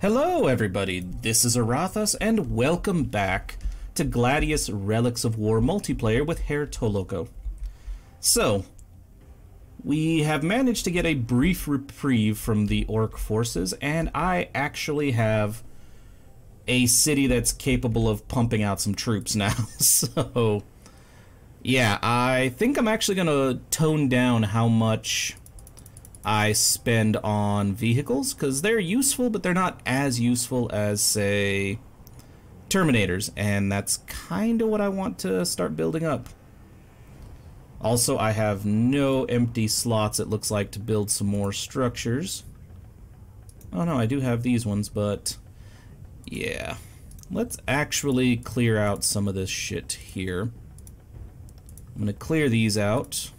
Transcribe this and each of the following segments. Hello everybody, this is Aurathas and welcome back to Gladius Relics of War multiplayer with Herr Toloko. So, we have managed to get a brief reprieve from the Ork forces, and I actually have a city that's capable of pumping out some troops now, so... yeah, I think I'm actually going to tone down how much I spend on vehicles, because they're useful, but they're not as useful as, say, Terminators, and that's kind of what I want to start building up. Also, I have no empty slots, it looks like, to build some more structures. Oh no, I do have these ones, but... yeah. Let's actually clear out some of this shit here. I'm gonna clear these out,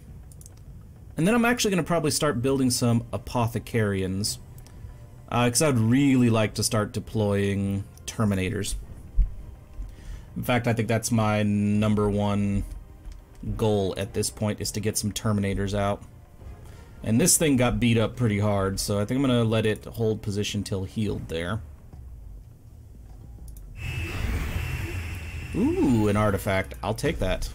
and then I'm actually gonna probably start building some apothecarians, because I'd really like to start deploying Terminators. In fact, I think that's my number one goal at this point, is to get some Terminators out. And this thing got beat up pretty hard, so I think I'm gonna let it hold position till healed there. Ooh, an artifact. I'll take that.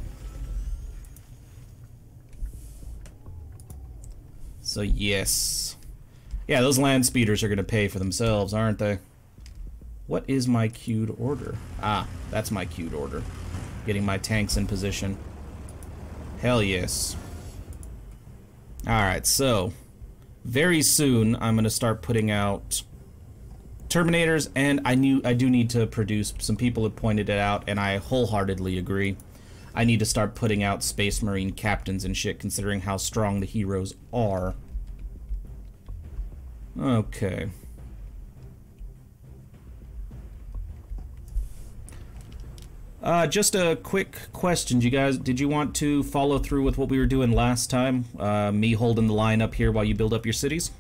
So yes. Yeah, those land speeders are going to pay for themselves, aren't they? What is my queued order? Ah, that's my queued order. Getting my tanks in position. Hell yes. Alright, so very soon I'm going to start putting out Terminators, and I do need to produce, some people have pointed it out, and I wholeheartedly agree. I need to start putting out Space Marine captains and shit, considering how strong the heroes are. Okay. Just a quick question, you guys. Did you want to follow through with what we were doing last time? Me holding the line up here while you build up your cities?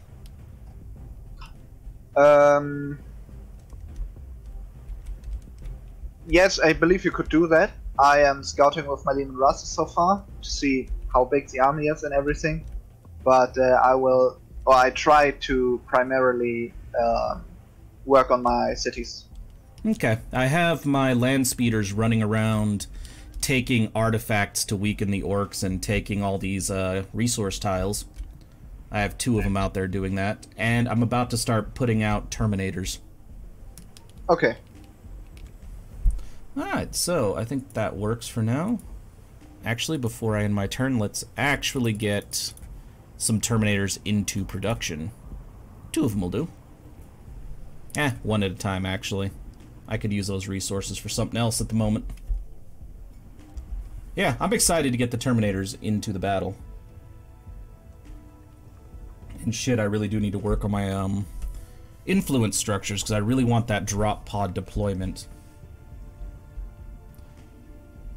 Yes, I believe you could do that. I am scouting with my Leman Russ so far to see how big the army is and everything, but I try to primarily work on my cities. Okay, I have my land speeders running around taking artifacts to weaken the Orks and taking all these resource tiles. I have two of them out there doing that, and I'm about to start putting out Terminators. Okay. Alright, so I think that works for now. Actually, before I end my turn, let's actually get some Terminators into production. Two of them will do. One at a time, actually. I could use those resources for something else at the moment. Yeah, I'm excited to get the Terminators into the battle. And shit, I really do need to work on my influence structures, because I really want that drop pod deployment.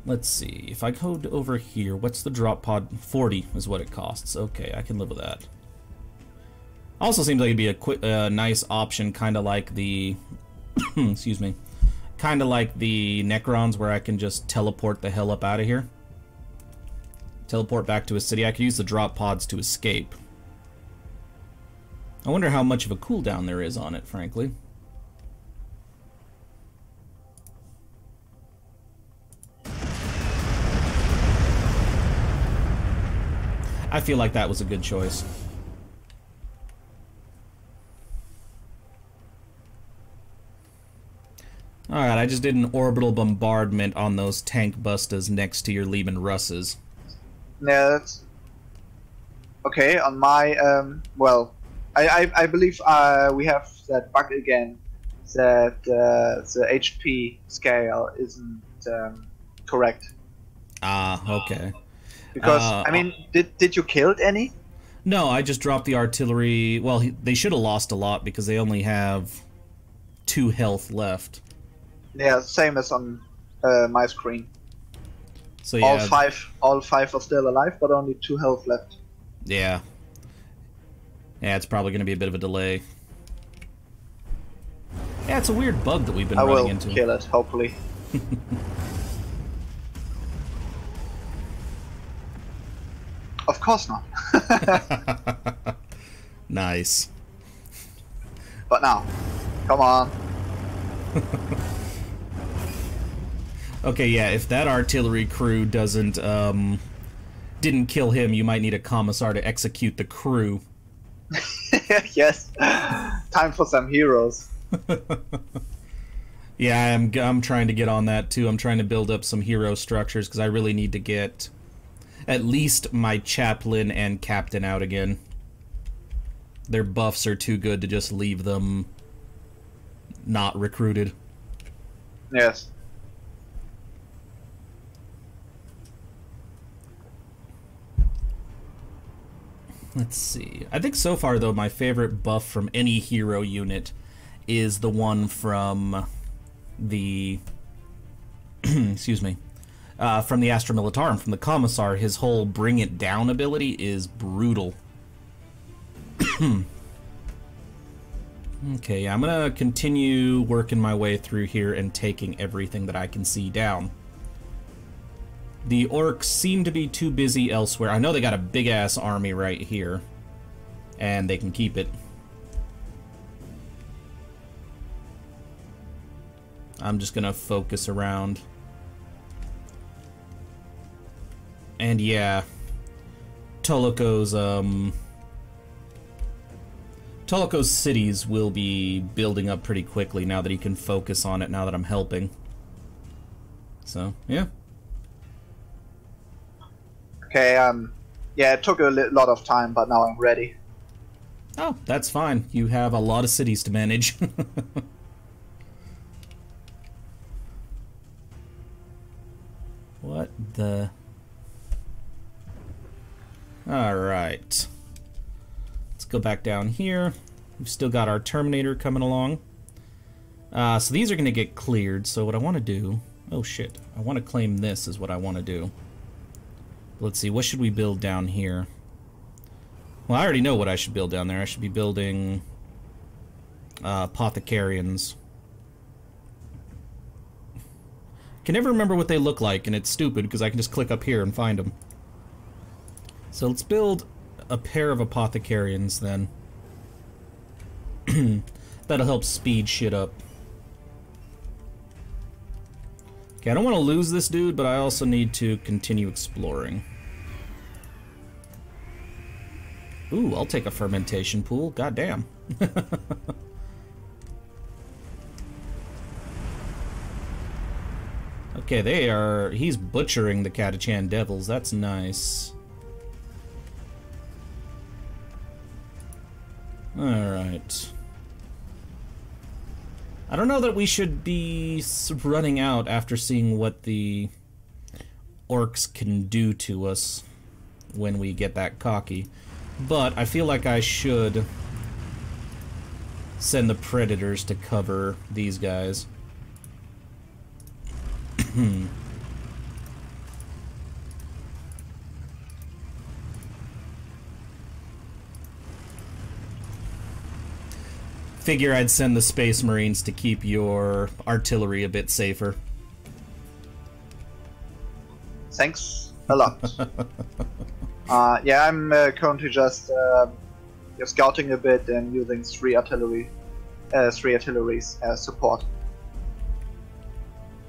Let's see, if I go over here, what's the drop pod? 40 is what it costs. Okay, I can live with that. Also seems like it'd be a quick, nice option, kind of like the... excuse me. Kind of like the Necrons, where I can just teleport the hell up out of here. Teleport back to a city. I could use the drop pods to escape. I wonder how much of a cooldown there is on it, frankly. I feel like that was a good choice. Alright, I just did an orbital bombardment on those tank busters next to your Leman Russes. Yeah, that's... okay, on my, well... I believe we have that bug again, that the HP scale isn't correct. Ah, okay. Because, I mean, did you kill any? No, I just dropped the artillery. Well, they should have lost a lot because they only have 2 health left. Yeah, same as on my screen. So yeah, all five are still alive, but only 2 health left. Yeah. Yeah, it's probably going to be a bit of a delay. Yeah, it's a weird bug that we've been running into. I will kill it, hopefully. Of course not. Nice. But now. Come on. Okay, yeah, if that artillery crew didn't kill him, you might need a commissar to execute the crew. Yes. Time for some heroes. Yeah, I'm trying to get on that too. I'm trying to build up some hero structures because I really need to get at least my chaplain and captain out again. Their buffs are too good to just leave them not recruited. Yes. Let's see. I think so far, though, my favorite buff from any hero unit is the one from the... excuse me. From the Astra Militarum, from the Commissar. His whole bring it down ability is brutal. Okay, yeah, I'm going to continue working my way through here and taking everything that I can see down. The Orcs seem to be too busy elsewhere. I know they got a big-ass army right here, and they can keep it. I'm just going to focus around. And yeah, Toloko's cities will be building up pretty quickly now that he can focus on it, now that I'm helping. So, yeah. Okay, yeah, it took a lot of time, but now I'm ready. Oh, that's fine. You have a lot of cities to manage. What the... Alright. Let's go back down here. We've still got our Terminator coming along. So these are going to get cleared, so what I want to do... Oh, shit. I want to claim this is what I want to do. Let's see, what should we build down here? Well, I already know what I should build down there. I should be building apothecarians. Can never remember what they look like, and it's stupid because I can just click up here and find them. So let's build a pair of apothecarians then. That'll help speed shit up. Okay, I don't want to lose this dude, but I also need to continue exploring. Ooh, I'll take a fermentation pool. Goddamn. Okay, they are... He's butchering the Catachan Devils. That's nice. Alright. I don't know that we should be running out after seeing what the Orcs can do to us when we get that cocky, but I feel like I should send the Predators to cover these guys. Figure I'd send the Space Marines to keep your artillery a bit safer. Thanks a lot. Yeah, I'm currently just scouting a bit and using three artilleries as support.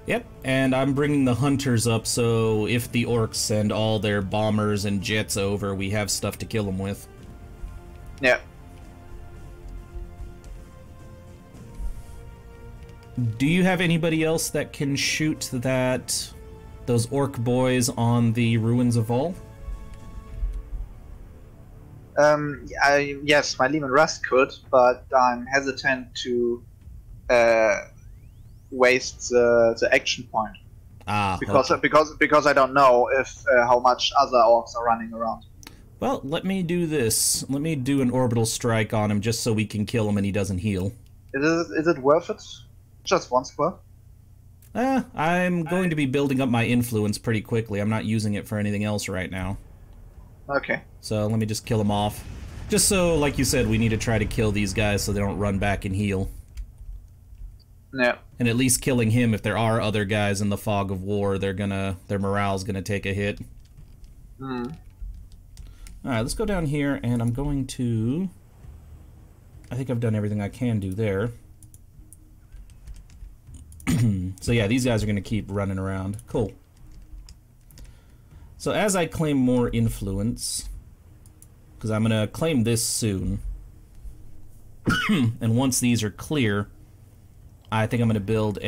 Yep, and I'm bringing the Hunters up, so if the Orcs send all their bombers and jets over, we have stuff to kill them with. Yeah. Do you have anybody else that can shoot those Orc boys on the Ruins of All? Yes, my Leman Russ could, but I'm hesitant to waste the action point. Ah, because okay. because I don't know if how much other Orcs are running around. Well, let me do this. Let me do an orbital strike on him just so we can kill him and he doesn't heal. Is it worth it? Just one square. I'm going to be building up my influence pretty quickly. I'm not using it for anything else right now. Okay. So let me just kill them off. Just so, like you said, we need to try to kill these guys so they don't run back and heal. Yeah. And at least killing him, if there are other guys in the fog of war, their morale's gonna take a hit. Hmm. Alright, let's go down here, and I think I've done everything I can do there. So yeah, these guys are going to keep running around. Cool. So as I claim more influence, because I'm going to claim this soon, and once these are clear, I think I'm going to build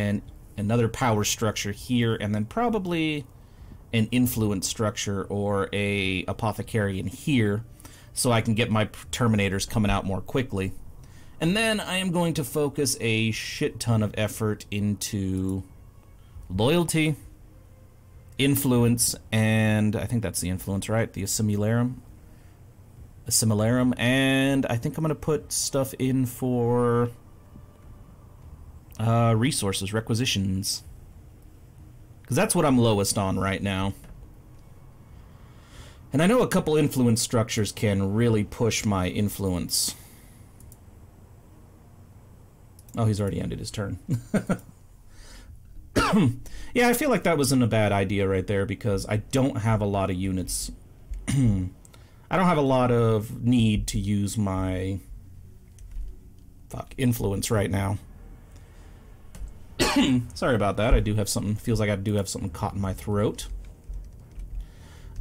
another power structure here, and then probably an influence structure or a apothecary in here, so I can get my Terminators coming out more quickly. And then I am going to focus a shit ton of effort into loyalty, influence, and I think that's the influence, right? The assimilarum, and I think I'm going to put stuff in for resources, requisitions, because that's what I'm lowest on right now. And I know a couple influence structures can really push my influence. Oh, he's already ended his turn. Yeah, I feel like that wasn't a bad idea right there, because I don't have a lot of units. I don't have a lot of need to use my influence right now. Sorry about that. I do have something. Feels like I do have something caught in my throat.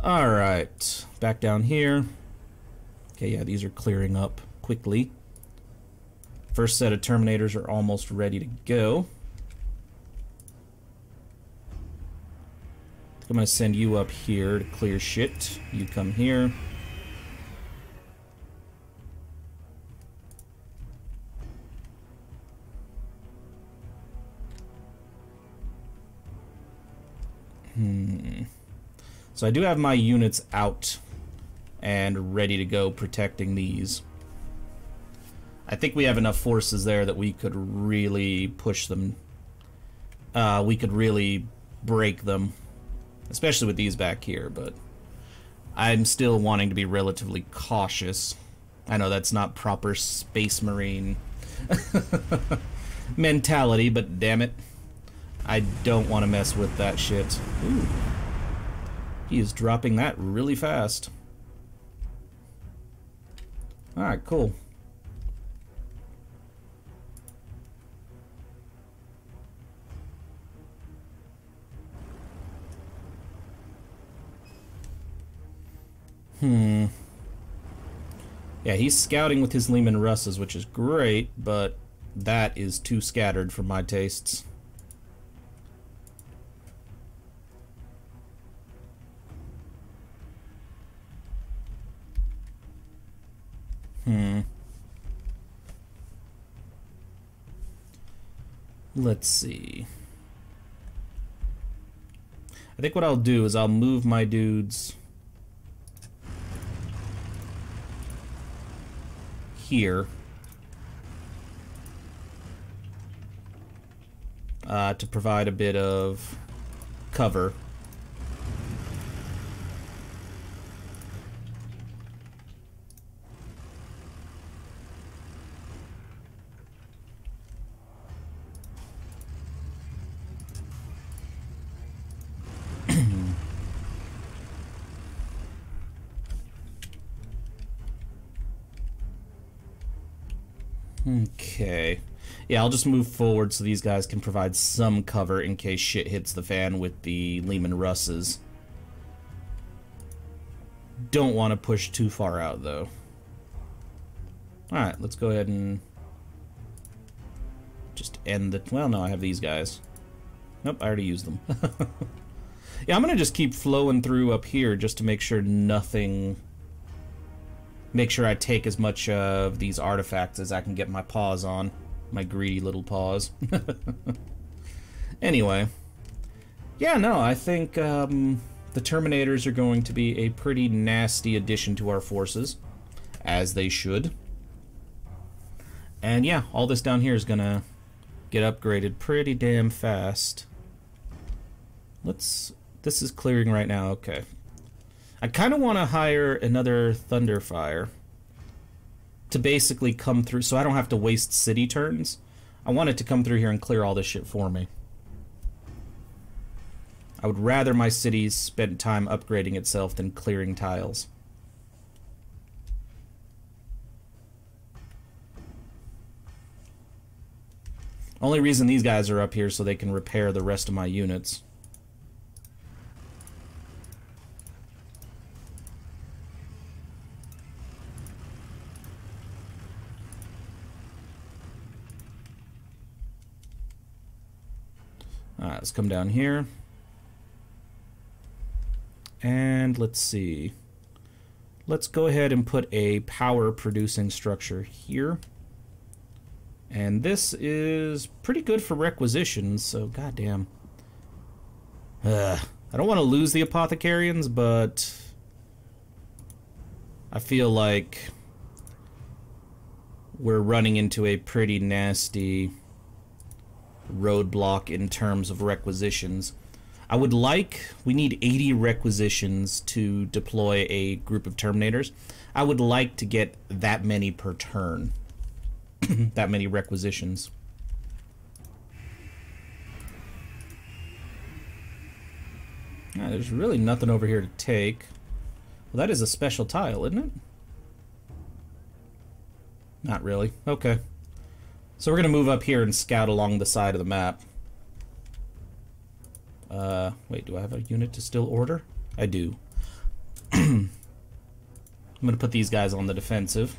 All right, back down here. Okay, yeah, these are clearing up quickly. First set of Terminators are almost ready to go. I'm going to send you up here to clear shit. You come here. So I do have my units out and ready to go protecting these. I think we have enough forces there that we could really push them. We could really break them. Especially with these back here, but I'm still wanting to be relatively cautious. I know that's not proper Space Marine mentality, but damn it. I don't want to mess with that shit. Ooh. He is dropping that really fast. Alright, cool. Yeah, he's scouting with his Leman Russes, which is great, but that is too scattered for my tastes. Let's see. I think what I'll do is I'll move my dudes here to provide a bit of cover. Okay. Yeah, I'll just move forward so these guys can provide some cover in case shit hits the fan with the Leman Russes. Don't want to push too far out, though. Alright, let's go ahead and just end the... Well, no, I have these guys. Nope, I already used them. Yeah, I'm going to just keep flowing through up here just to make sure nothing... Make sure I take as much of these artifacts as I can get my paws on. My greedy little paws. Anyway. Yeah, no, I think the Terminators are going to be a pretty nasty addition to our forces. As they should. And yeah, all this down here is going to get upgraded pretty damn fast. This is clearing right now, okay. I kind of want to hire another Thunderfire to basically come through, so I don't have to waste city turns. I want it to come through here and clear all this shit for me. I would rather my city spend time upgrading itself than clearing tiles. Only reason these guys are up here so they can repair the rest of my units. Alright, let's come down here. And let's see. Let's go ahead and put a power producing structure here. And this is pretty good for requisitions, so goddamn. I don't want to lose the apothecarians, but I feel like we're running into a pretty nasty roadblock in terms of requisitions. I would like, we need 80 requisitions to deploy a group of Terminators. I would like to get that many per turn. That many requisitions. Ah, there's really nothing over here to take. Well, that is a special tile, isn't it? Not really. Okay. So we're going to move up here and scout along the side of the map. Wait, do I have a unit to still order? I do. I'm going to put these guys on the defensive.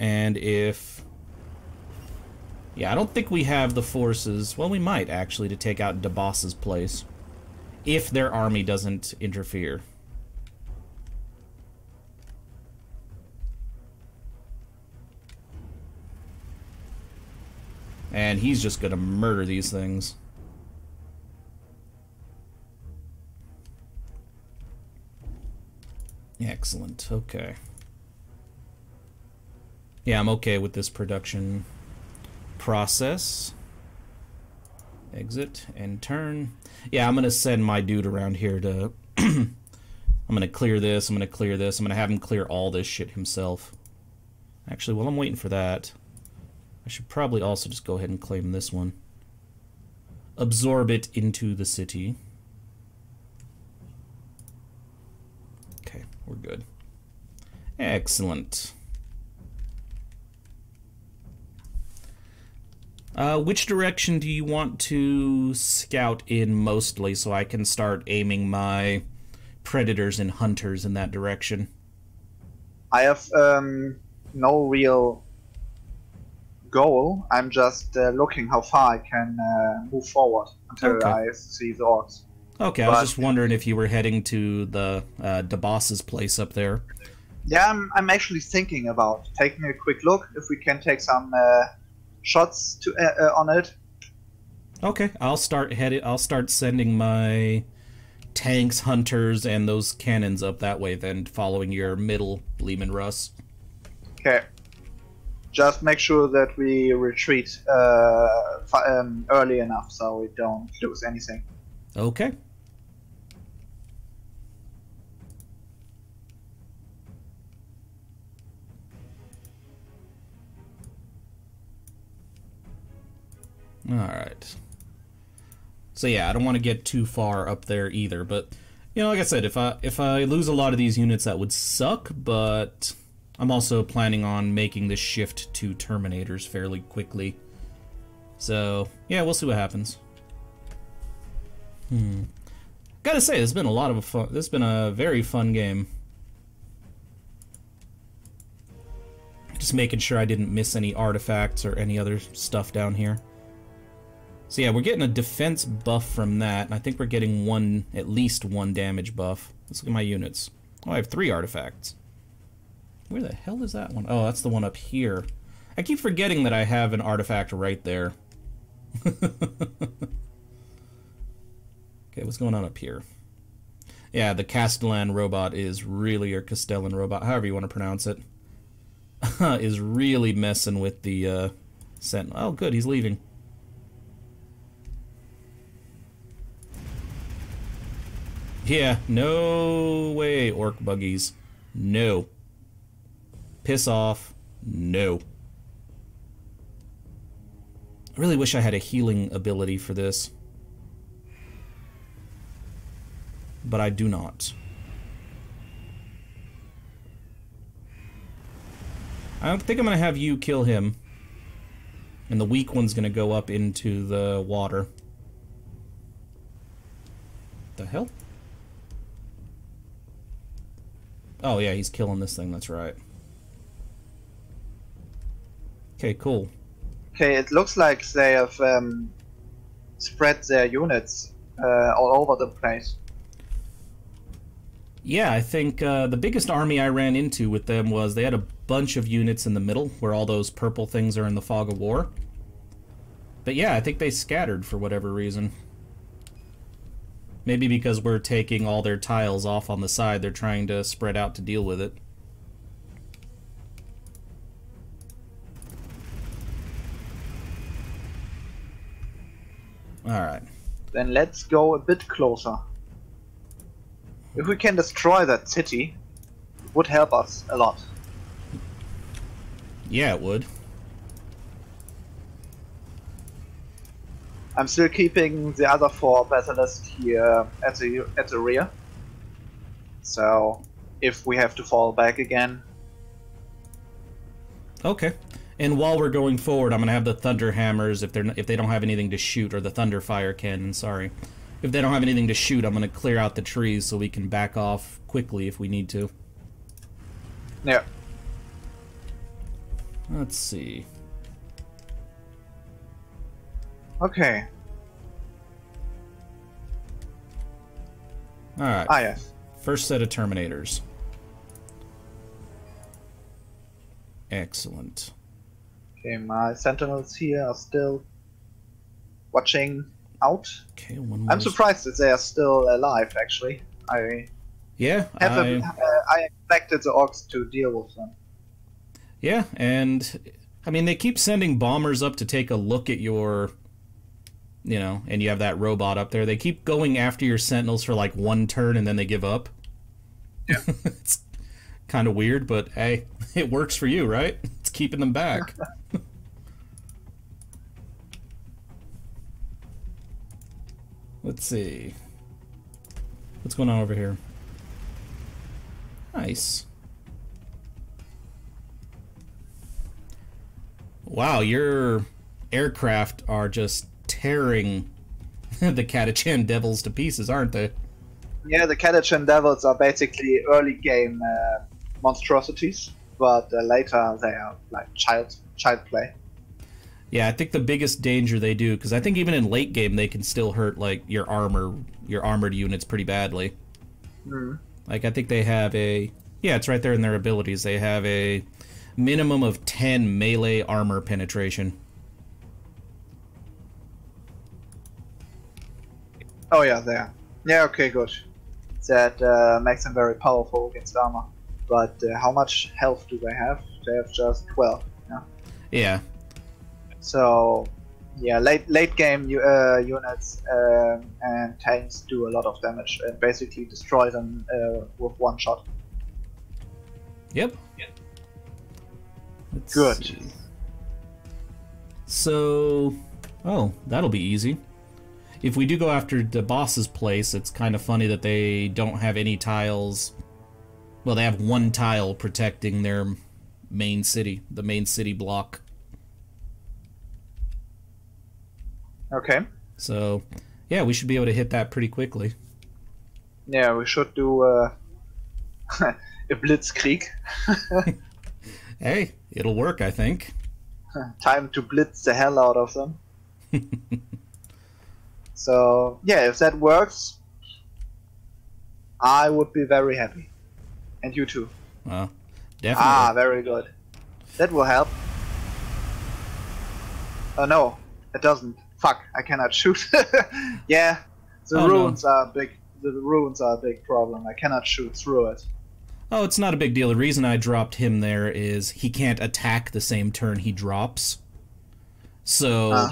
And if... yeah, I don't think we have the forces... well, we might, actually, to take out DeBoss's place. If their army doesn't interfere. And he's just gonna murder these things. Excellent, okay. Yeah, I'm okay with this production process. Exit and turn. Yeah, I'm going to send my dude around here to... I'm going to clear this, I'm going to clear this, I'm going to have him clear all this shit himself. Actually, while I'm waiting for that, I should probably also just go ahead and claim this one. Absorb it into the city. Okay, we're good. Excellent. Which direction do you want to scout in mostly so I can start aiming my Predators and Hunters in that direction? I have no real goal. I'm just looking how far I can move forward until I see the Orks. Okay, but I was just wondering if you were heading to the DeBoss's place up there. Yeah, I'm actually thinking about taking a quick look if we can take some... shots to on it. Okay, I'll start sending my tanks, Hunters, and those cannons up that way then, following your middle, Leman Russ. Okay. Just make sure that we retreat early enough so we don't lose anything. Okay. Alright. So yeah, I don't want to get too far up there either, but you know, like I said, if I lose a lot of these units that would suck, but I'm also planning on making this shift to Terminators fairly quickly. So yeah, we'll see what happens. Gotta say, it's been a lot of fun. This has been a very fun game. Just making sure I didn't miss any artifacts or any other stuff down here. So yeah, we're getting a defense buff from that, and I think we're getting one, at least one damage buff. Let's look at my units. Oh, I have 3 artifacts. Where the hell is that one? Oh, that's the one up here. I keep forgetting that I have an artifact right there. Okay, what's going on up here? Yeah, the Castellan robot is really, or Castellan robot, however you want to pronounce it, is really messing with the Sentinel. Oh, good, he's leaving. Yeah, no way, Orc buggies. No. Piss off. No. I really wish I had a healing ability for this. But I do not. I don't think I'm going to have you kill him. And the weak one's going to go up into the water. The hell? Oh, yeah, he's killing this thing. That's right. Okay, cool. Okay, it looks like they have spread their units all over the place. Yeah, I think the biggest army I ran into with them was they had a bunch of units in the middle where all those purple things are in the fog of war. But yeah, I think they scattered for whatever reason. Maybe because we're taking all their tiles off on the side, they're trying to spread out to deal with it. Alright. Then let's go a bit closer. If we can destroy that city, it would help us a lot. Yeah, it would. I'm still keeping the other four basilisks here at the rear. So, if we have to fall back again. Okay. And while we're going forward, I'm gonna have the thunder hammers if they don't have anything to shoot, or the thunderfire cannon. Sorry, if they don't have anything to shoot, I'm gonna clear out the trees so we can back off quickly if we need to. Yeah. Let's see. Okay. Alright. Ah, yes. First set of Terminators. Excellent. Okay, my Sentinels here are still watching out. Okay, one more. I'm surprised that they are still alive, actually. I expected the Orks to deal with them. Yeah, and I mean, they keep sending bombers up to take a look at your... You know, and you have that robot up there. They keep going after your Sentinels for like one turn, and then they give up. Yeah. It's kind of weird, but hey, it works for you, right? It's keeping them back. Let's see. What's going on over here? Nice. Wow, your aircraft are just... tearing the Catachan Devils to pieces, aren't they? Yeah, the Catachan Devils are basically early game monstrosities, but later they are like child play. Yeah, I think the biggest danger they do, because I think even in late game they can still hurt like your armored units pretty badly. Mm. Like I think they have a it's right there in their abilities. They have a minimum of 10 melee armor penetration. Oh yeah, there. Yeah, okay, good. That makes them very powerful against armor. But how much health do they have? They have just 12. Yeah. Yeah. So, yeah, late game units and tanks do a lot of damage and basically destroy them with one shot. Yep. Yeah. Good. See. So, oh, that'll be easy. If we do go after the boss's place, it's kind of funny that they don't have any tiles. Well, they have one tile protecting their main city, the main city block. Okay. So, yeah, we should be able to hit that pretty quickly. Yeah, we should do a blitzkrieg. Hey, it'll work, I think. Time to blitz the hell out of them. So, yeah, if that works, I would be very happy. And you too. Well, definitely. Ah, very good. That will help. Oh, no, it doesn't. Fuck, I cannot shoot. Yeah, the ruins are a big problem. I cannot shoot through it. Oh, it's not a big deal. The reason I dropped him there is he can't attack the same turn he drops. So...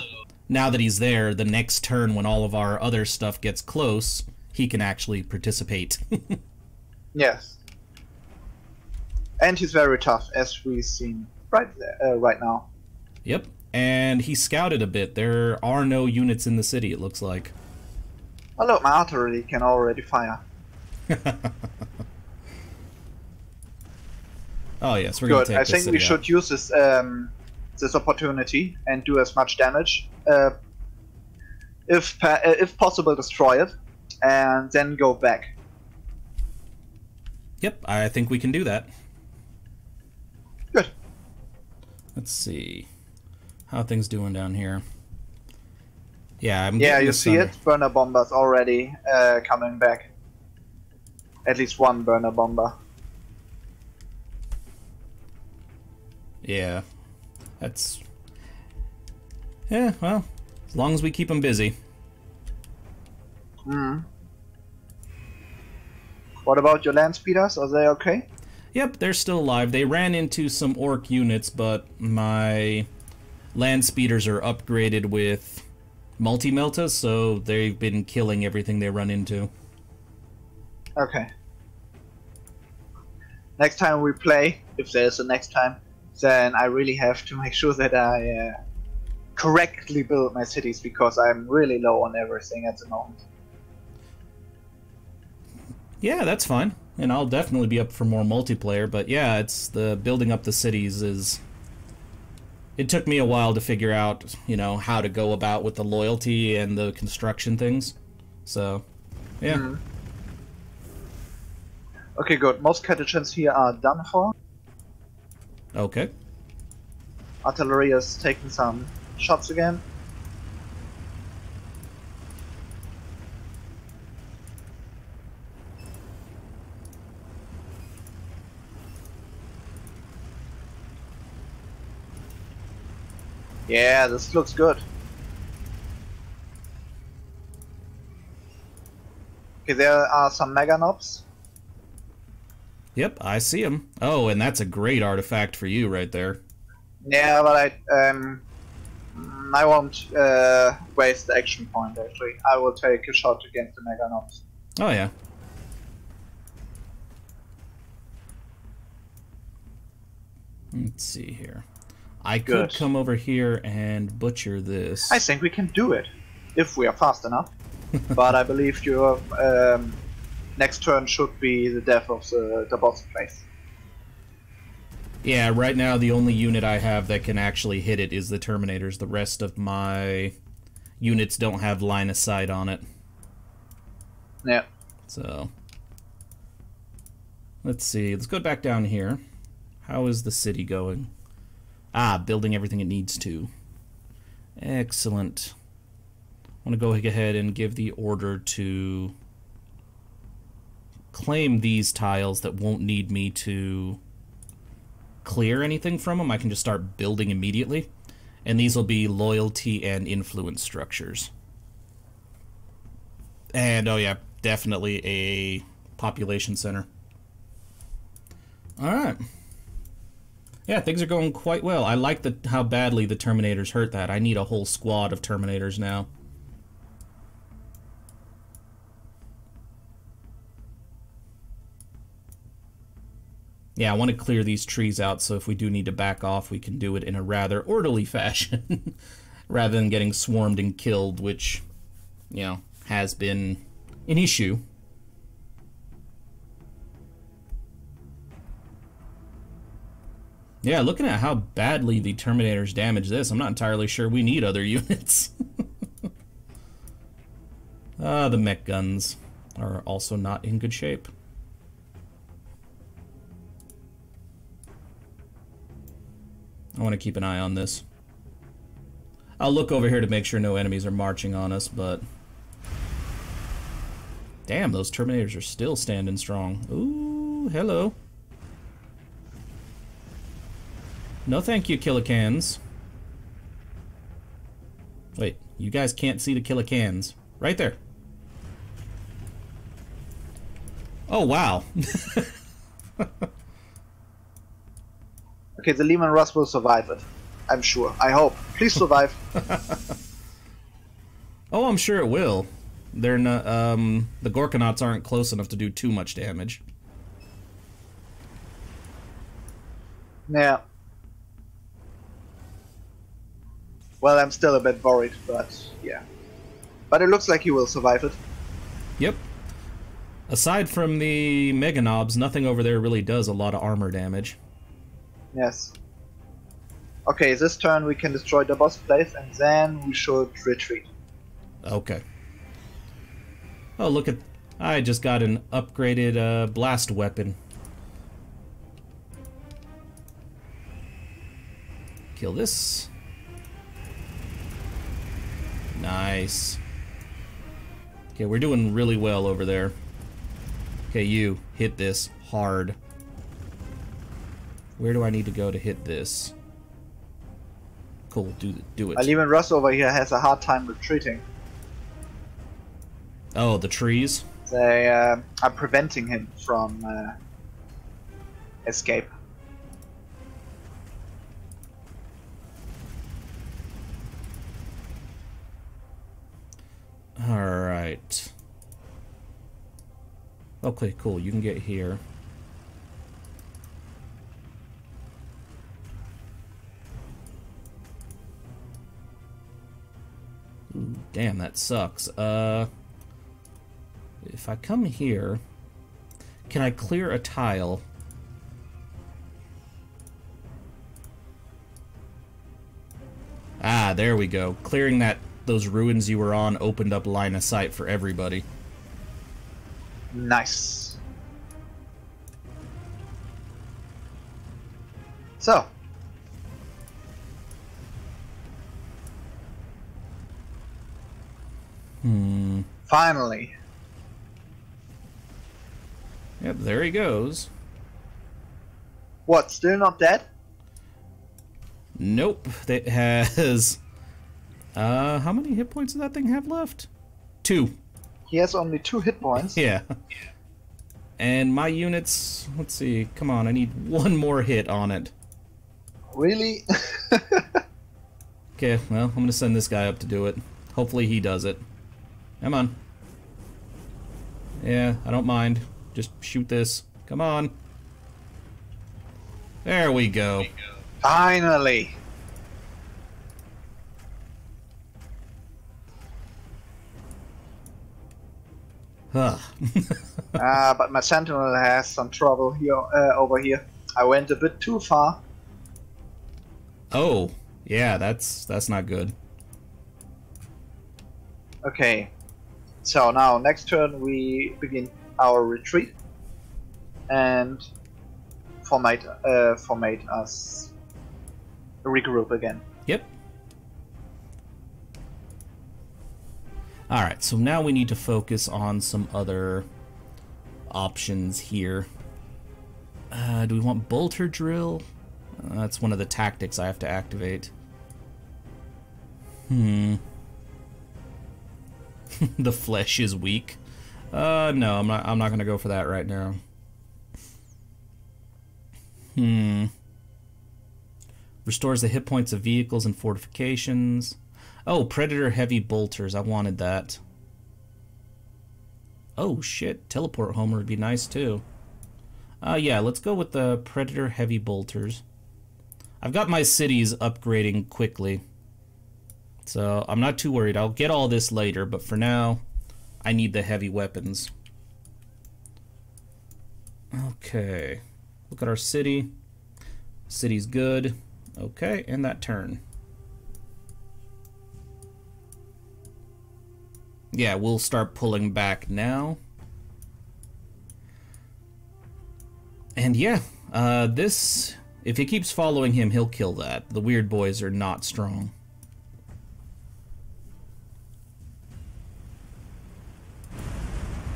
Now that he's there, the next turn when all of our other stuff gets close, he can actually participate. Yes. And he's very tough, as we've seen right there, right now. Yep. And he scouted a bit. There are no units in the city, it looks like. Oh, look, my artillery can already fire. Oh, yes, we're going to take this. Good, I think we should use this this opportunity and do as much damage. If possible, destroy it, and then go back. Yep, I think we can do that. Good. Let's see how things doing down here. Yeah, I'm getting this thunder. See it. Burner bombers already coming back. At least one burner bomber. Yeah, that's. Yeah, well, as long as we keep them busy. Hmm. What about your land speeders? Are they okay? Yep, they're still alive. They ran into some orc units, but my land speeders are upgraded with multi-meltas, so they've been killing everything they run into. Okay. Next time we play, if there's a next time, then I really have to make sure that I correctly build my cities, because I'm really low on everything at the moment. Yeah, that's fine. And I'll definitely be up for more multiplayer, but yeah, it's the building up the cities is... It took me a while to figure out, you know, how to go about with the loyalty and the construction things. So, yeah. Mm. Okay, good. Most catechans here are done for. Okay. Artillery is taking some shots again. Yeah, this looks good. Okay, there are some Meganobs. Yep, I see them. Oh, and that's a great artifact for you right there. Yeah, but I won't waste the action point, actually. I will take a shot against the Meganobs. Oh, yeah. Let's see here. I could come over here and butcher this. I think we can do it, if we are fast enough. But I believe your next turn should be the death of the boss place. Yeah, right now the only unit I have that can actually hit it is the Terminators. The rest of my units don't have line of sight on it. Yeah. So, let's see. Let's go back down here. How is the city going? Ah, building everything it needs to. Excellent. I want to go ahead and give the order to claim these tiles that won't need me to clear anything from them. I can just start building immediately. And these will be loyalty and influence structures. And, oh yeah, definitely a population center. All right. Yeah, things are going quite well. I like how badly the Terminators hurt that. I need a whole squad of Terminators now. Yeah, I want to clear these trees out, so if we do need to back off, we can do it in a rather orderly fashion. Rather than getting swarmed and killed, which, you know, has been an issue. Yeah, looking at how badly the Terminators damage this, I'm not entirely sure we need other units. The mech guns are also not in good shape. I want to keep an eye on this. I'll look over here to make sure no enemies are marching on us, but... Damn, those Terminators are still standing strong. Ooh, hello. No thank you, Killa Kans. Wait, you guys can't see the Killa Kans. Right there. Oh, wow. Okay, the Leman Russ will survive it. I'm sure. I hope. Please survive. Oh, I'm sure it will. They're not, the Gorkanauts aren't close enough to do too much damage. Yeah. Well, I'm still a bit worried, but yeah. But it looks like he will survive it. Yep. Aside from the Meganobs, nothing over there really does a lot of armor damage. Yes. Okay, this turn we can destroy the boss place and then we should retreat. Okay. Oh, look at... I just got an upgraded blast weapon. Kill this. Nice. Okay, we're doing really well over there. Okay, you hit this hard. Where do I need to go to hit this? Cool, do it. Leman Russ over here has a hard time retreating. Oh, the trees? They are preventing him from escape. Alright. Okay, cool. You can get here. Ooh, damn, that sucks. If I come here, can I clear a tile? Ah, there we go. Clearing that those ruins you were on opened up line of sight for everybody. Nice. So. Hmm. Finally. Yep, there he goes. What, still not dead? Nope, it has... how many hit points does that thing have left? 2. He has only 2 hit points. Yeah. And my units... Let's see, come on, I need 1 more hit on it. Really? Okay, well, I'm gonna send this guy up to do it. Hopefully he does it. Come on. Yeah, I don't mind. Just shoot this. Come on. There we go. Finally. Huh. But my sentinel has some trouble here. Over here, I went a bit too far. Oh, yeah, that's not good. Okay. So now next turn we begin our retreat and formate us, regroup again. Yep. Alright, so now we need to focus on some other options here. Do we want bolter drill? That's one of the tactics I have to activate. Hmm. The flesh is weak. No, I'm not gonna go for that right now. Hmm. Restores the hit points of vehicles and fortifications. Oh, Predator heavy bolters. I wanted that. Oh shit, teleport homer would be nice too. Yeah, let's go with the Predator heavy bolters. I've got my cities upgrading quickly, so I'm not too worried. I'll get all this later, but for now, I need the heavy weapons. Okay. Look at our city. City's good. Okay, and that turn. Yeah, we'll start pulling back now. And yeah, this... If he keeps following him, he'll kill that. The Weird Boys are not strong.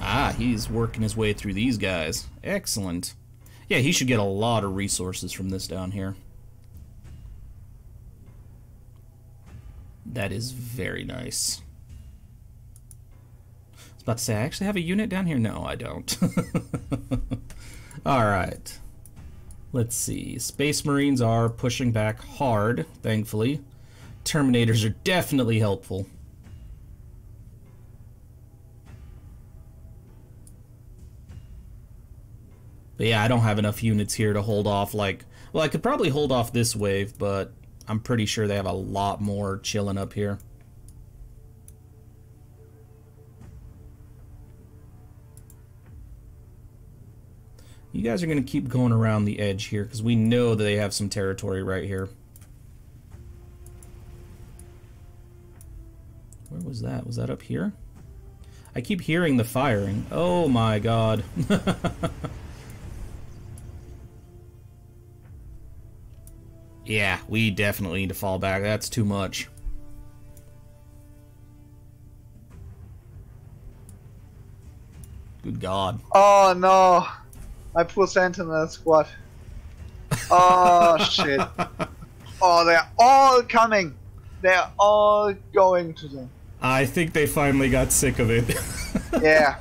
Ah, he's working his way through these guys. Excellent. Yeah, he should get a lot of resources from this down here. That is very nice. I was about to say, I actually have a unit down here. No, I don't. Alright. Let's see. Space Marines are pushing back hard, thankfully. Terminators are definitely helpful. But yeah, I don't have enough units here to hold off, like... Well, I could probably hold off this wave, but I'm pretty sure they have a lot more chilling up here. You guys are going to keep going around the edge here, because we know that they have some territory right here. Where was that? Was that up here? I keep hearing the firing. Oh my god. Yeah, we definitely need to fall back. That's too much. Good god. Oh no! My poor Sentinel squad. Oh shit. Oh, they're all coming! They're all going to them. I think they finally got sick of it. Yeah.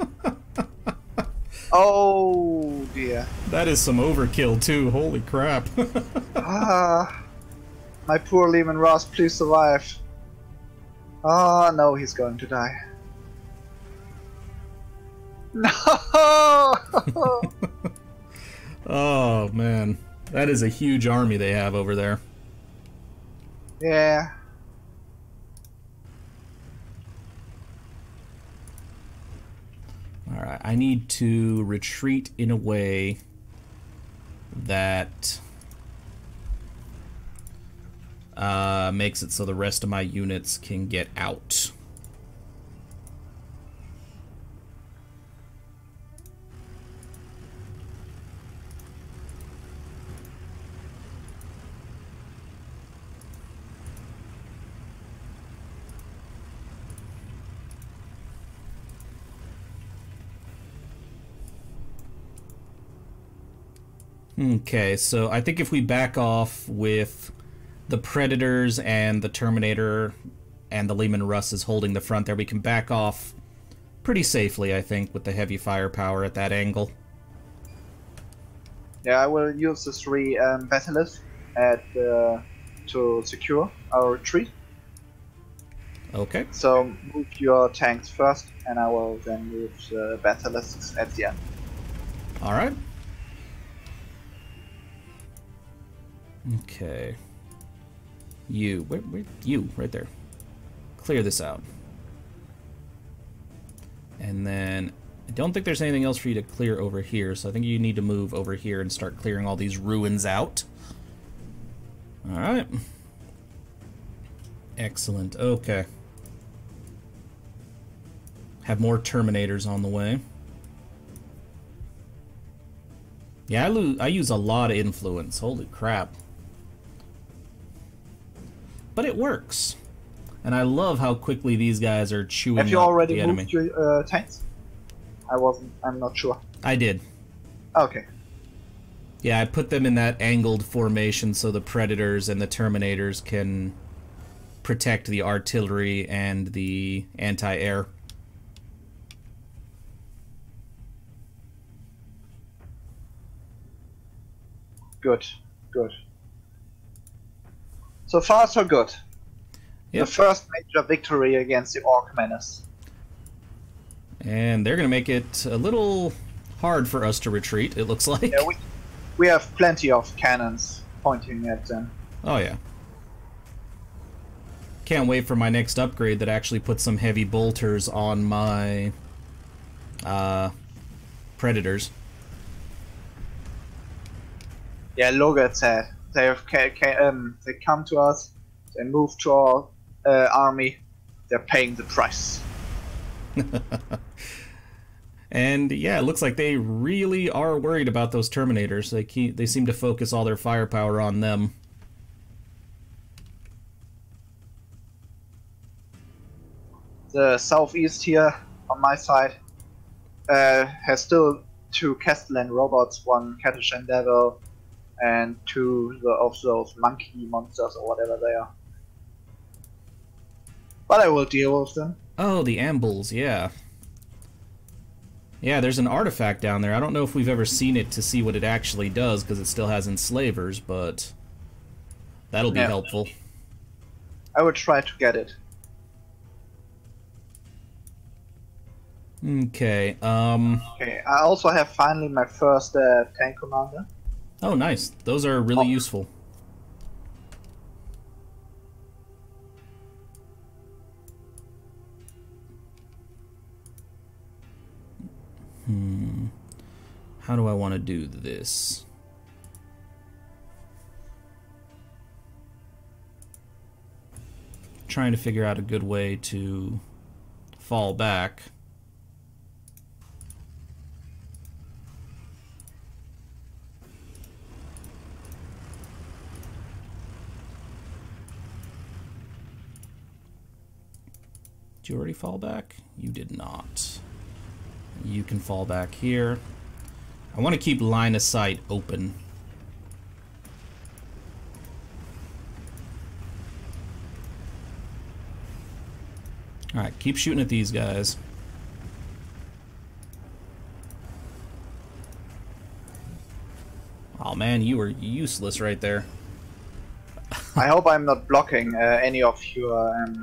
Oh dear. That is some overkill too, holy crap. Ah, my poor Leman Russ, please survive. Ah, no, he's going to die. No! Oh man, that is a huge army they have over there. Yeah. Alright, I need to retreat in a way that makes it so the rest of my units can get out. Okay, so I think if we back off with the Predators and the Terminator and the Leman Russ is holding the front there, we can back off pretty safely, I think, with the heavy firepower at that angle. Yeah, I will use the three Basilisks to secure our retreat. Okay. So move your tanks first, and I will then move the Basilisks at the end. All right. Okay. You, where, you, right there. Clear this out. And then, I don't think there's anything else for you to clear over here, so I think you need to move over here and start clearing all these ruins out. Alright. Excellent, okay. Have more Terminators on the way. Yeah, I use a lot of influence, holy crap. But it works, and I love how quickly these guys are chewing up the enemy. Have you already moved your tanks? I'm not sure. I did. Okay. Yeah, I put them in that angled formation so the Predators and the Terminators can protect the artillery and the anti-air. Good, good. So far, so good. Yep. The first major victory against the Orc menace. And they're going to make it a little hard for us to retreat, it looks like. Yeah, we have plenty of cannons pointing at them. Oh, yeah. Can't wait for my next upgrade that actually puts some heavy bolters on my Predators. Yeah, Logat said they have they come to us, they move to our army, they're paying the price. And yeah, it looks like they really are worried about those Terminators. They seem to focus all their firepower on them. The southeast here on my side has still two Castellan robots, one Catachan Devil, and two of those monkey monsters or whatever they are. But I will deal with them. Oh, the Ambles, yeah. Yeah, there's an artifact down there. I don't know if we've ever seen it to see what it actually does, because it still has enslavers, but that'll be helpful. I would try to get it. Okay, Okay, I also have finally my first tank commander. Oh, nice. Those are really useful. How do I want to do this? trying to figure out a good way to fall back. Did you already fall back? You did not. You can fall back here. I want to keep line of sight open. Alright, keep shooting at these guys. Oh man, you were useless right there. I hope I'm not blocking any of your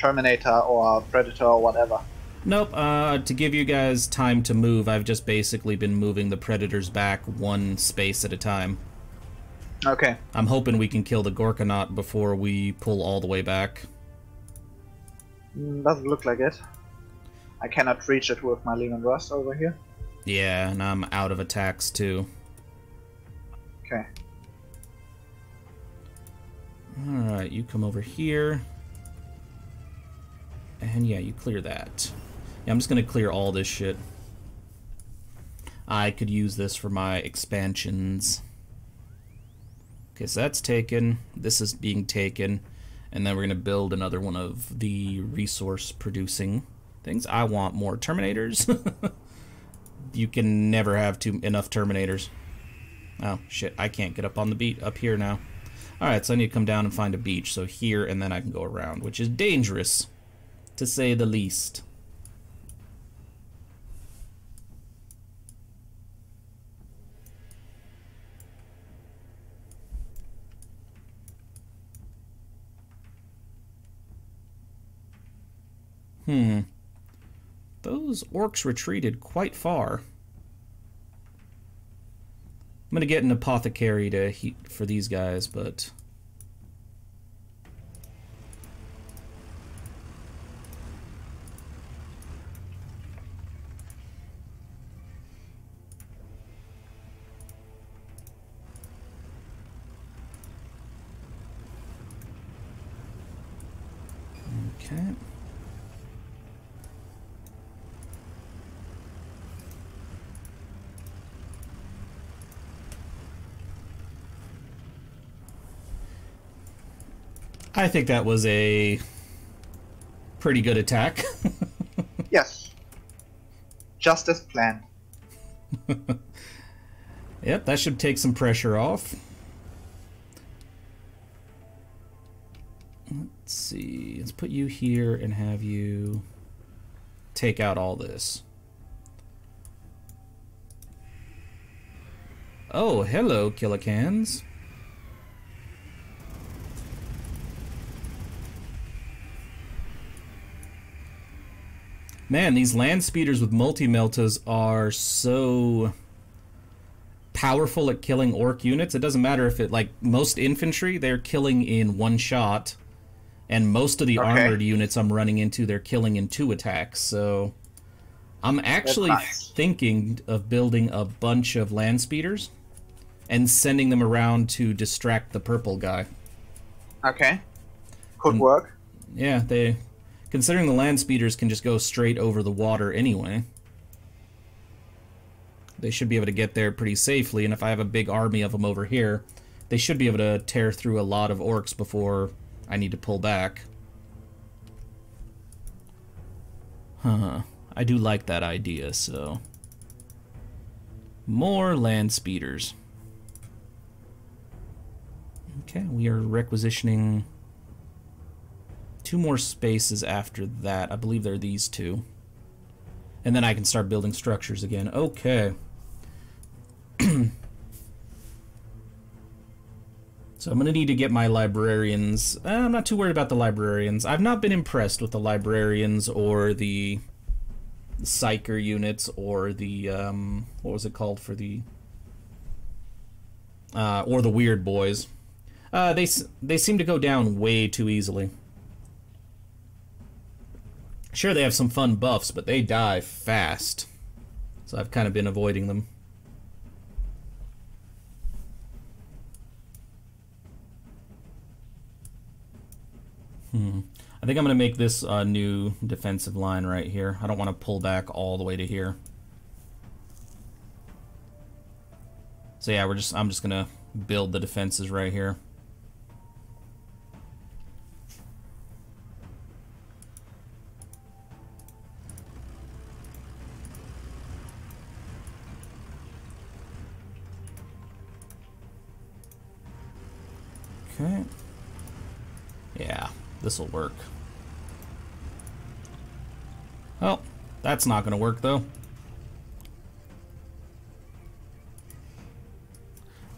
Terminator or Predator or whatever. Nope, to give you guys time to move, I've just basically been moving the Predators back one space at a time. Okay. I'm hoping we can kill the Gorkanaut before we pull all the way back. Doesn't look like it. I cannot reach it with my Leman Russ over here. Yeah, and I'm out of attacks too. Okay. Alright, you come over here. And yeah, you clear that. Yeah, I'm just going to clear all this shit. I could use this for my expansions. Okay, so that's taken. This is being taken. And then we're going to build another one of the resource-producing things. I want more Terminators. You can never have enough Terminators. Oh, shit. I can't get up on the beat up here now. All right, so I need to come down and find a beach. So here, and then I can go around, which is dangerous, to say the least. Those orcs retreated quite far. I'm gonna get an apothecary to heat for these guys, but okay. I think that was a pretty good attack. Yes. Just as planned. Yep, that should take some pressure off. Let's see. Let's put you here and have you take out all this. Oh, hello, Killa Kans. Man, these land speeders with multi-meltas are so powerful at killing orc units. It doesn't matter if it, like, most infantry, they're killing in one shot. And most of the armored units I'm running into, they're killing in two attacks. So I'm actually thinking of building a bunch of land speeders and sending them around to distract the purple guy. Okay. Could work. Yeah, they... Considering the land speeders can just go straight over the water anyway, they should be able to get there pretty safely, and if I have a big army of them over here, they should be able to tear through a lot of orcs before I need to pull back. Huh. I do like that idea, so... More land speeders. Okay, we are requisitioning... two more spaces after that. I believe they're these two. And then I can start building structures again. Okay. So I'm going to need to get my librarians. I'm not too worried about the librarians. I've not been impressed with the librarians or the Psyker units or the, what was it called for the, or the Weird Boys. They seem to go down way too easily. Sure, they have some fun buffs, but they die fast. So I've kind of been avoiding them. I think I'm going to make this new defensive line right here. I don't want to pull back all the way to here. So yeah, I'm just going to build the defenses right here. Okay. Yeah, this will work. Well, that's not going to work though.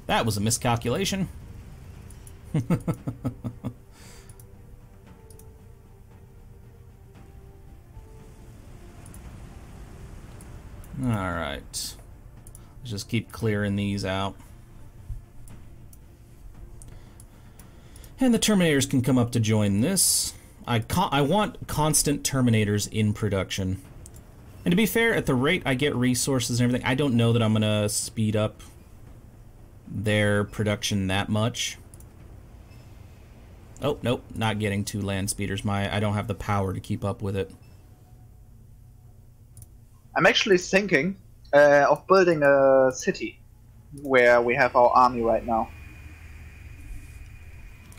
That was a miscalculation. Alright. Let's just keep clearing these out. And the Terminators can come up to join this. I want constant Terminators in production. And to be fair, at the rate I get resources and everything, I don't know that I'm going to speed up their production that much. Oh, nope, not getting two land speeders. I don't have the power to keep up with it. I'm actually thinking of building a city where we have our army right now.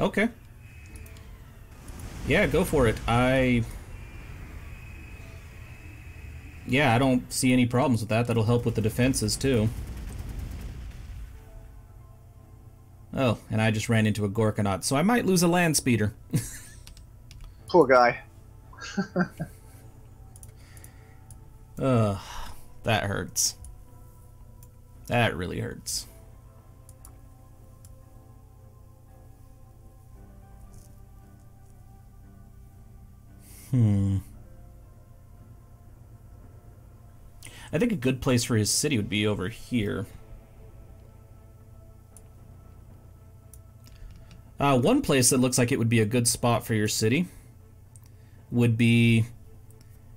Okay. Yeah, go for it. Yeah, I don't see any problems with that. That'll help with the defenses too. Oh, and I just ran into a Gorkanaut, so I might lose a land speeder. Poor guy. That hurts. That really hurts. I think a good place for his city would be over here. One place that looks like it would be a good spot for your city would be,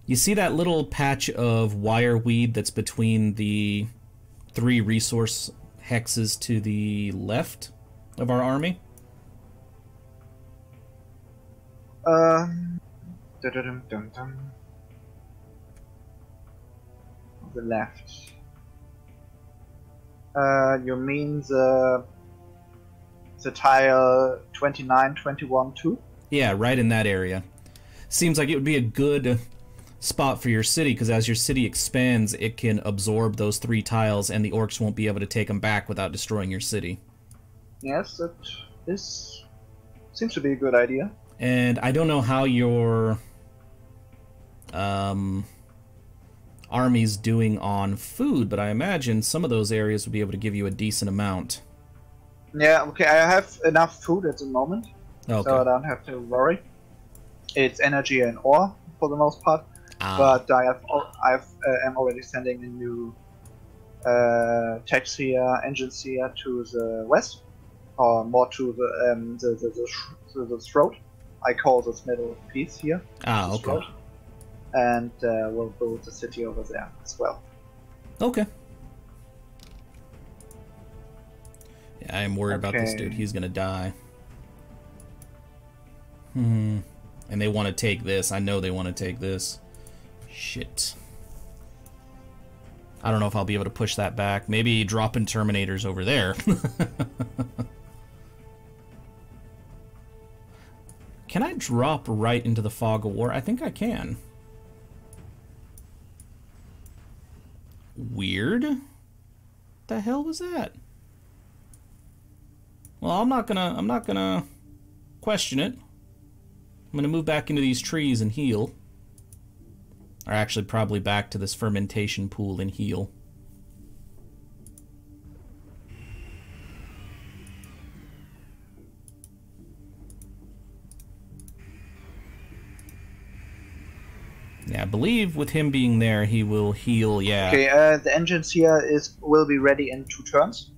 you see that little patch of wire weed that's between the three resource hexes to the left of our army? The left. You mean the tile 29, 21, 2? Yeah, right in that area. Seems like it would be a good spot for your city, because as your city expands, it can absorb those three tiles, and the orcs won't be able to take them back without destroying your city. Yes, that is... seems to be a good idea. And I don't know how your army's doing on food, but I imagine some of those areas would be able to give you a decent amount. Yeah, okay, I have enough food at the moment, okay. So I don't have to worry. It's energy and ore for the most part, but I'm already sending a new tax here, engines here to the west, or more to the throat. I call this middle piece here. Okay. Throat. And we'll build the city over there as well. Okay. Yeah, I am worried about this dude. He's gonna die. And they want to take this. I know they want to take this. Shit. I don't know if I'll be able to push that back. Maybe dropping Terminators over there. Can I drop right into the fog of war? I think I can. Weird. What the hell was that? Well, I'm not gonna question it. I'm gonna move back into these trees and heal. Or actually probably back to this fermentation pool and heal. Yeah, I believe with him being there, he will heal, yeah. Okay, the engines here will be ready in 2 turns.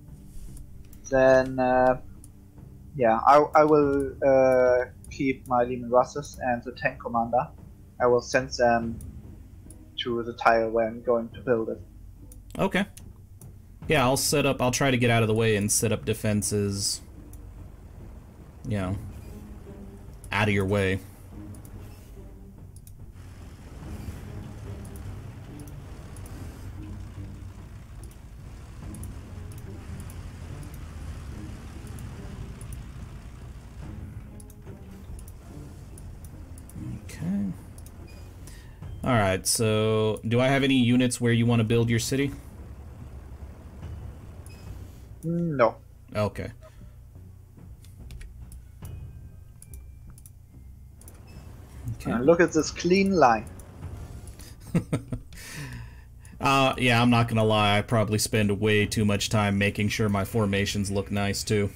Then, yeah, I will keep my Leman Russes and the tank commander. I will send them to the tile where I'm going to build it. Okay. Yeah, I'll try to get out of the way and set up defenses, you know, out of your way. Okay. Alright, so do I have any units where you want to build your city? No. Okay. Okay. Look at this clean line. Yeah, I'm not gonna lie. I probably spend way too much time making sure my formations look nice too.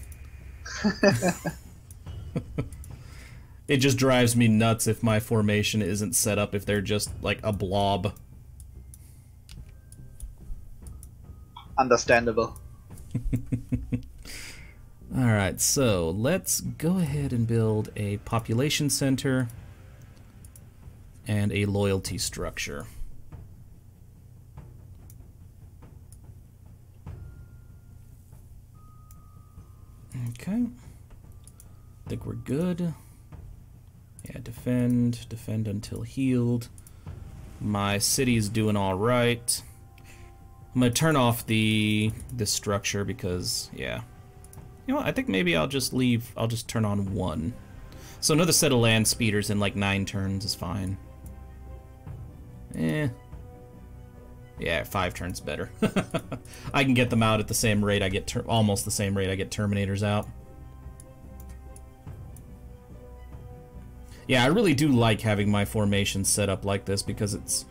It just drives me nuts if my formation isn't set up, if they're just like a blob. Understandable. Alright, so let's go ahead and build a population center and a loyalty structure. Okay. I think we're good. Yeah, defend, defend until healed. My city's doing alright. I'm gonna turn off the structure because, yeah. You know what, I think maybe I'll just leave, I'll just turn on one. So another set of land speeders in like 9 turns is fine. Eh. Yeah, 5 turns better. I can get them out at the same rate I get, almost the same rate I get Terminators out. Yeah, I really do like having my formation set up like this because it's...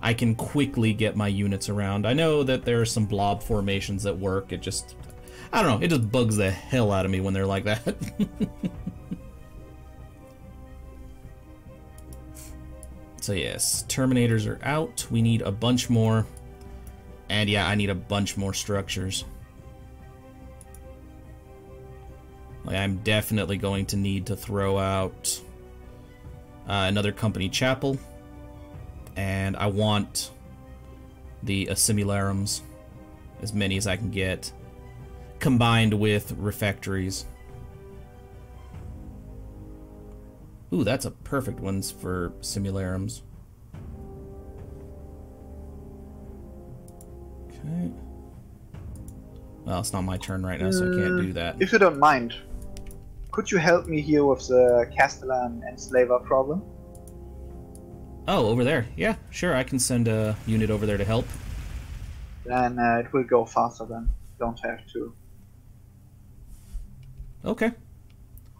I can quickly get my units around. I know that there are some blob formations that work. It just... I don't know, it just bugs the hell out of me when they're like that. So yes, Terminators are out. We need a bunch more. And yeah, I need a bunch more structures. Like, I'm definitely going to need to throw out... another company chapel, and I want the assimilarums, as many as I can get, combined with refectories. Ooh, that's a perfect one for similarums. Okay. Well, it's not my turn right now, so I can't do that. If you don't mind, could you help me here with the Castellan and Slaver problem? Oh, over there. Yeah, sure. I can send a unit over there to help. Then it will go faster then. Don't have to. Okay.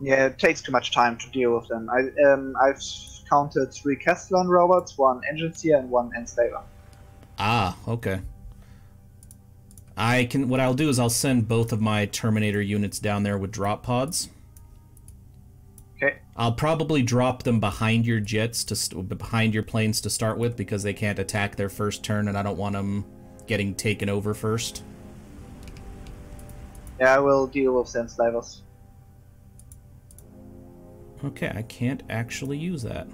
Yeah, it takes too much time to deal with them. I've counted 3 Castellan robots, 1 Engineer and 1 Enslaver. Ah, okay. I can. What I'll do is I'll send both of my Terminator units down there with drop pods. Okay. I'll probably drop them behind your jets, behind your planes to start with, because they can't attack their first turn, and I don't want them getting taken over first. Yeah, I will deal with sense levels. Okay, I can't actually use that.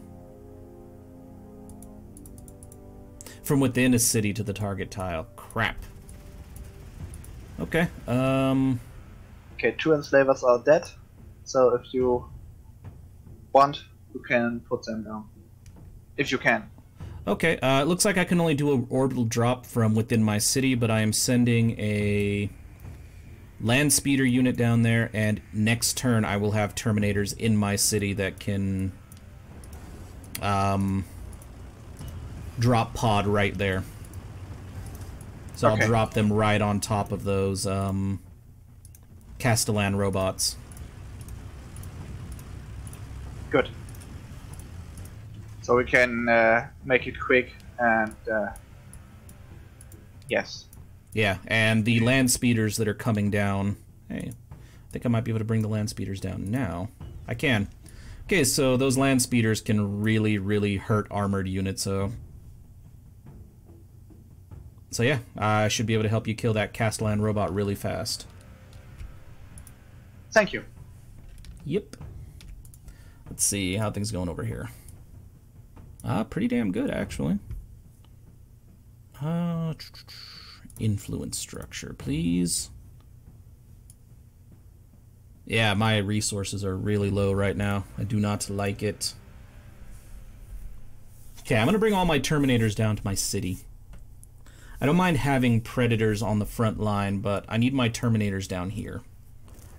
From within a city to the target tile. Crap. Okay, Okay, 2 enslavers are dead, so if you... want, you can put them down. If you can. Okay, it looks like I can only do an orbital drop from within my city, but I am sending a land speeder unit down there, and next turn I will have Terminators in my city that can drop pod right there. So okay. I'll drop them right on top of those Castellan robots. Good. So we can make it quick and yes. Yeah, and the land speeders that are coming down. Hey, I think I might be able to bring the land speeders down now. I can. Okay, so those land speeders can really, really hurt armored units. So yeah, I should be able to help you kill that Castellan robot really fast. Thank you. Yep. Let's see how things going over here. Pretty damn good, actually. Influence structure, please. Yeah, my resources are really low right now. I do not like it. Okay, I'm gonna bring all my Terminators down to my city. I don't mind having Predators on the front line, but I need my Terminators down here.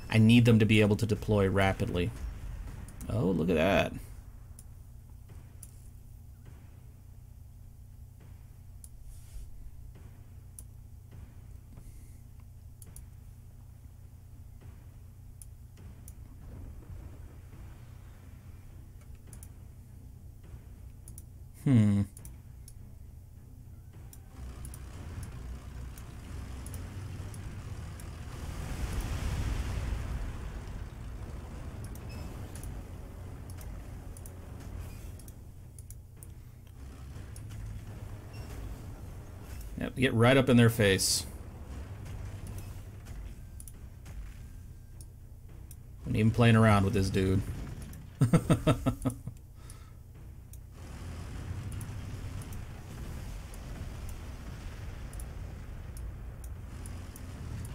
I need them to be able to deploy rapidly. Oh, look at that. Hmm. Yep, get right up in their face. I'm even playing around with this dude.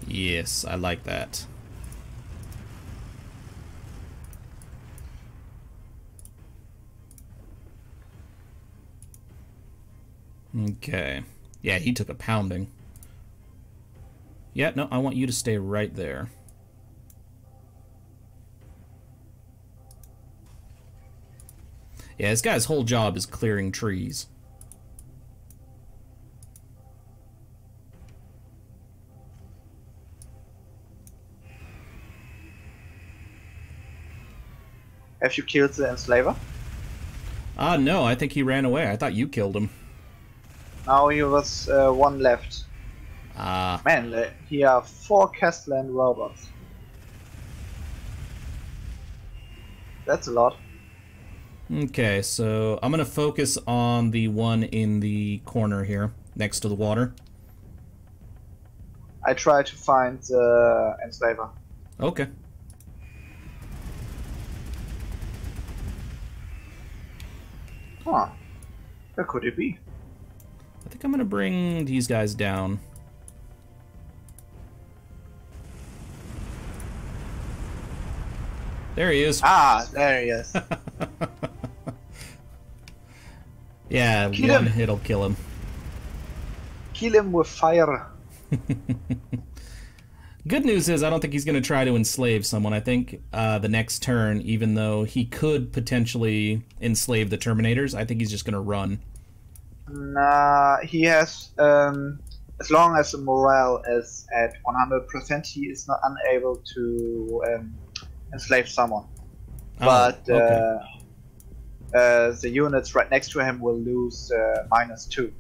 Yes, I like that. Okay. Yeah, he took a pounding. Yeah, no, I want you to stay right there. Yeah, this guy's whole job is clearing trees. Have you killed the enslaver? No, I think he ran away. I thought you killed him. Now he was one left. Ah. Man, here are 4 Castellan robots. That's a lot. Okay, so I'm going to focus on the one in the corner here, next to the water. I try to find the enslaver. Okay. Huh. Where could it be? I think I'm gonna bring these guys down. There he is. Ah, there he is. Yeah, one hit'll kill him. Kill him with fire. Good news is I don't think he's gonna try to enslave someone. I think the next turn, even though he could potentially enslave the Terminators, I think he's just gonna run. Nah, he has, as long as the morale is at 100%, he is not unable to enslave someone. Oh, but okay. The units right next to him will lose -2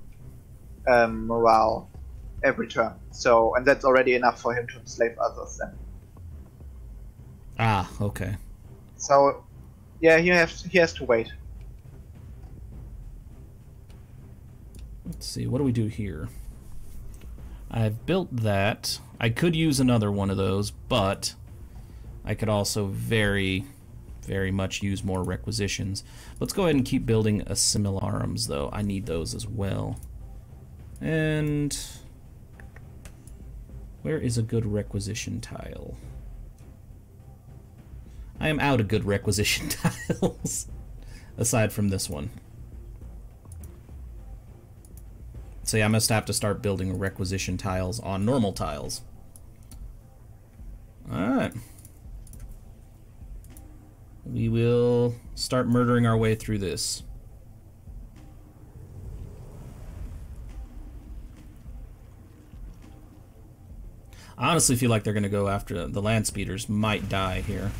morale every turn. So, and that's already enough for him to enslave others then. Ah, okay. So, yeah, he has to wait. Let's see, what do we do here? I've built that. I could use another one of those, but I could also very, very much use more requisitions. Let's go ahead and keep building Assimilarums, though. I need those as well. And where is a good requisition tile? I am out of good requisition tiles, aside from this one. So yeah, I must have to start building requisition tiles on normal tiles. Alright. We will start murdering our way through this. I honestly feel like they're going to go after the land speeders. Might die here.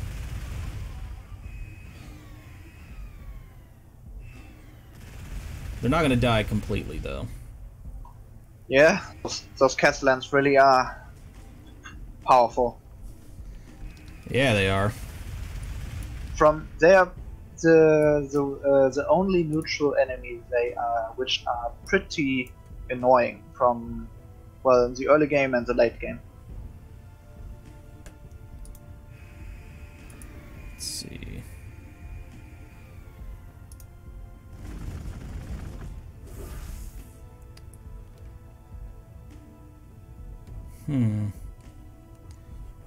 They're not going to die completely, though. Yeah, those Castellans really are powerful. Yeah, they are. From there, the only neutral enemy they are, which are pretty annoying from, well, in the early game and the late game. Let's see.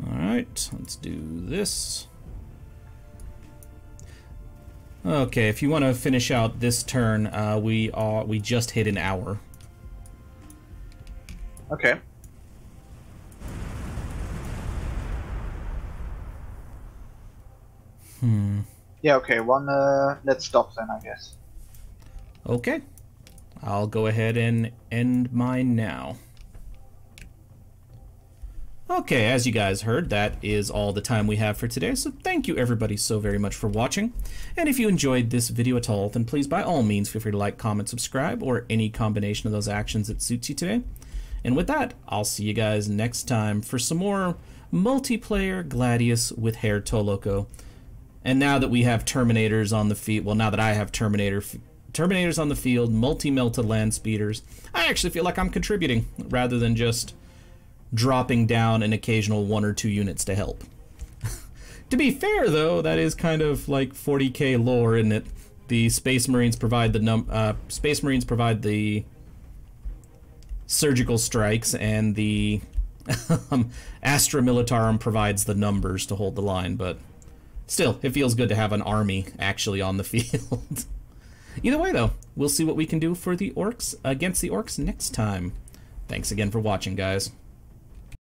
All right. Alright, let's do this. Okay, if you want to finish out this turn, we just hit an hour. Okay. Hmm. Yeah, okay, let's stop then, I guess. Okay. I'll go ahead and end mine now. Okay, as you guys heard, that is all the time we have for today, so thank you everybody so very much for watching. And if you enjoyed this video at all, then please by all means feel free to like, comment, subscribe, or any combination of those actions that suits you today. And with that, I'll see you guys next time for some more multiplayer Gladius with Herr Toloko. And now that we have Terminators on the field, well, now that I have Terminators on the field, multi-melted land speeders, I actually feel like I'm contributing rather than just dropping down an occasional 1 or 2 units to help. To be fair, though, that is kind of like 40k lore, isn't it? The Space Marines provide the surgical strikes, and the Astra Militarum provides the numbers to hold the line, but still, it feels good to have an army actually on the field. Either way, though, we'll see what we can do for the Orks against the Orks next time. Thanks again for watching, guys.